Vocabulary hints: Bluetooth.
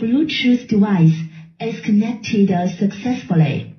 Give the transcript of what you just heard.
The Bluetooth device is connected successfully.